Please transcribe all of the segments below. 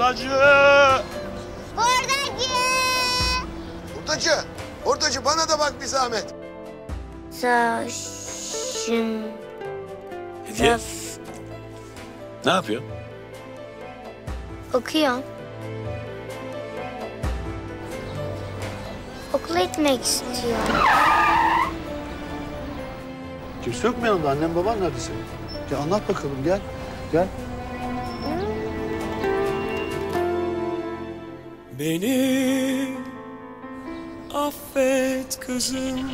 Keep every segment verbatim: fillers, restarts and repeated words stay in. Hurdacı! Hurdacı! Hurdacı! Hurdacı bana da bak bir zahmet. Saçın... Hediye? Ne yapıyorsun? Okuyorum. Okula gitmek istiyorum. Kimse yok mu yanında? Annem baban nerede senin? Ya anlat bakalım, gel. Gel. Beni affet kızım,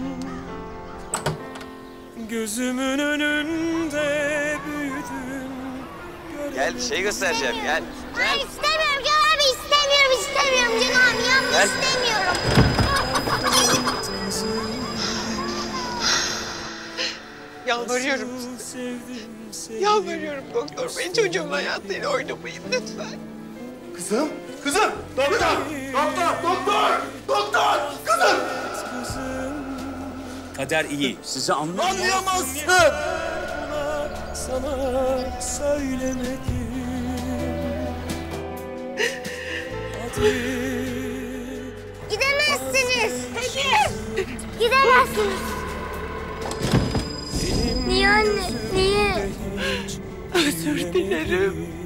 gözümün önünde büyüdüm. Gel bir şey göstereceğim, gel. Hayır istemiyorum, gel abi istemiyorum, istemiyorum canım, yapma istemiyorum. Yalvarıyorum size, yalvarıyorum doktor bey, çocuğumun hayatıyla oynamayın lütfen. Kızım, kızım, doktor, doktor, doktor, doktor, kızım. Kader iyi, sizi anlayamazsın. Anlayamazsın. Sana söylemedim. Gidemezsiniz. Peki. Gidemezsiniz. Niye anne, niye? Özür dilerim.